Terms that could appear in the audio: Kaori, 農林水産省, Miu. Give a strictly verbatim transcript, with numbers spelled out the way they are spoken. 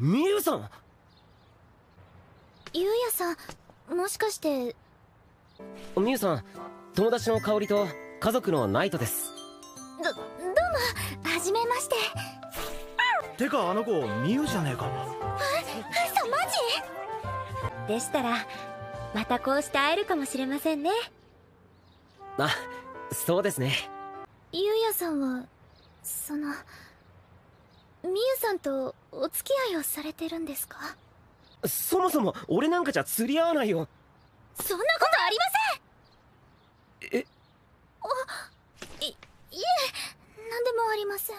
みゆさん、ゆうやさん、もしかして。みゆさん、友達の香りと家族のナイトです。ど、どうも、はじめまして。てか、あの子、みゆじゃねえか。あ、そう、マジ？でしたら、またこうして会えるかもしれませんね。あ、そうですね。ゆうやさんは、その、みゆさんとお付き合いをされてるんですか？そもそも俺なんかじゃ釣り合わないよ。そんなことありません。え？あ、い、いえ、何でもありません。